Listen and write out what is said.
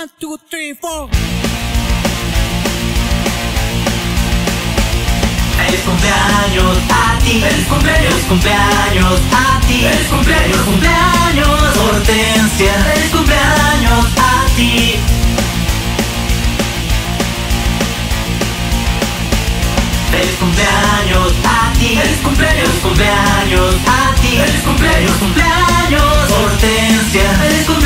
1, 2, 3, 4. Feliz cumpleaños a ti. Feliz cumpleaños a ti. Feliz cumpleaños, Hortensia. Feliz cumpleaños a ti. Feliz cumpleaños a ti. Feliz cumpleaños a ti. Feliz cumpleaños, Hortensia.